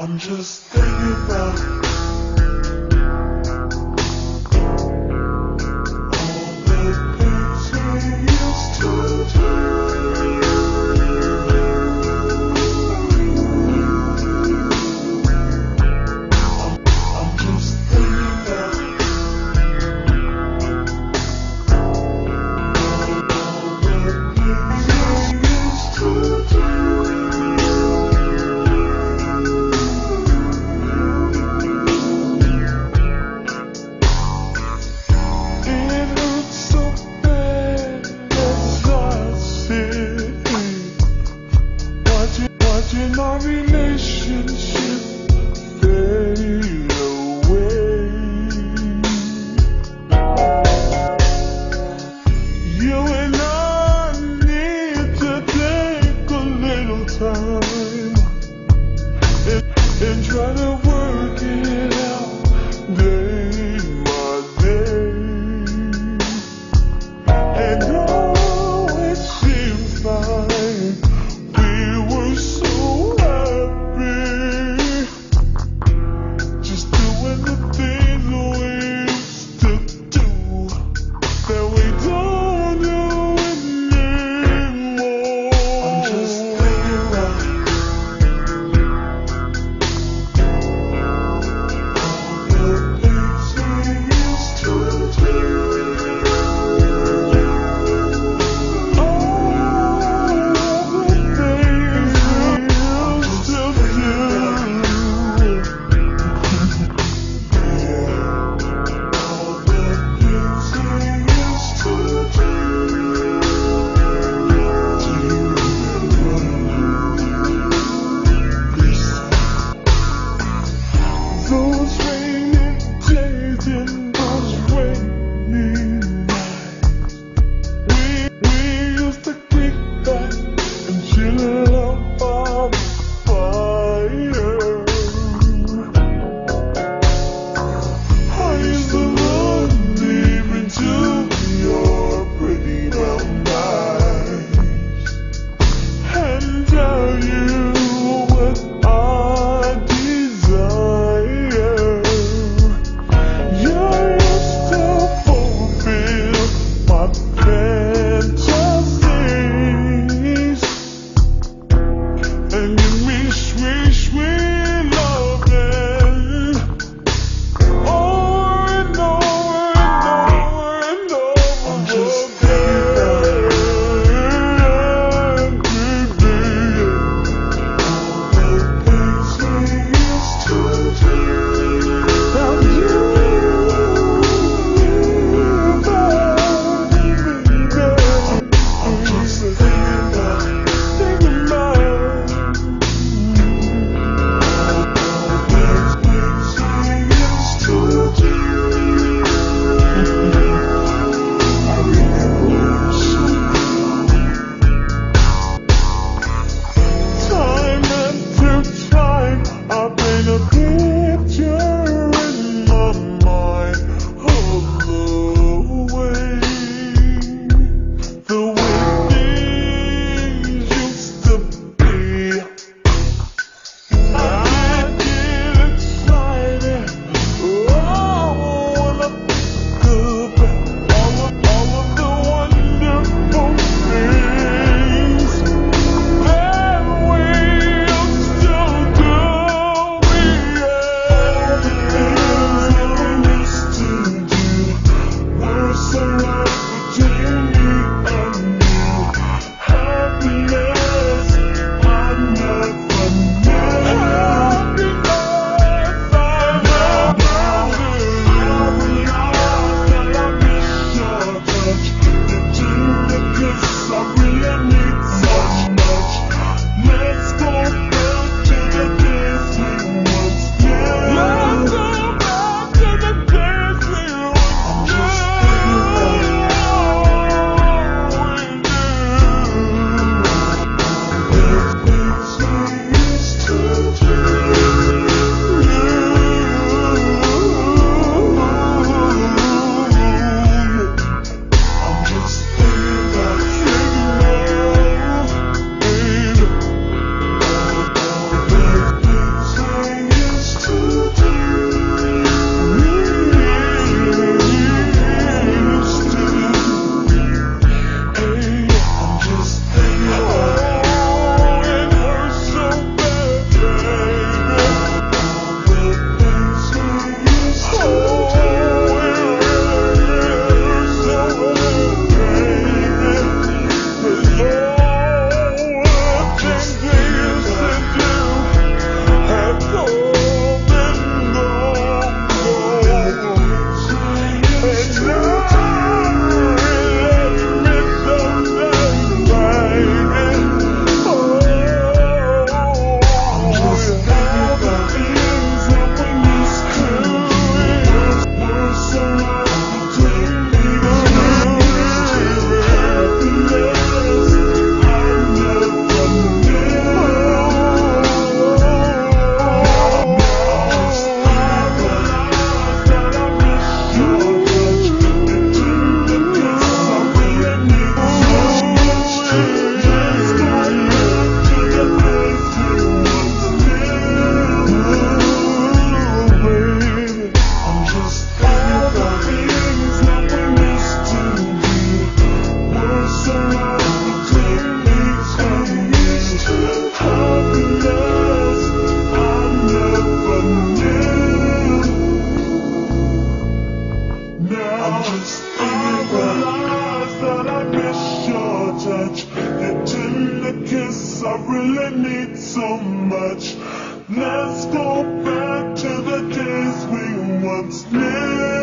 I'm just thinking about watching our relationship fade away. You and I need to take a little time and try to work it out day by day. And oh, it seems like we were so happy, just 'cause I really need so much. Let's go back to the days we once knew.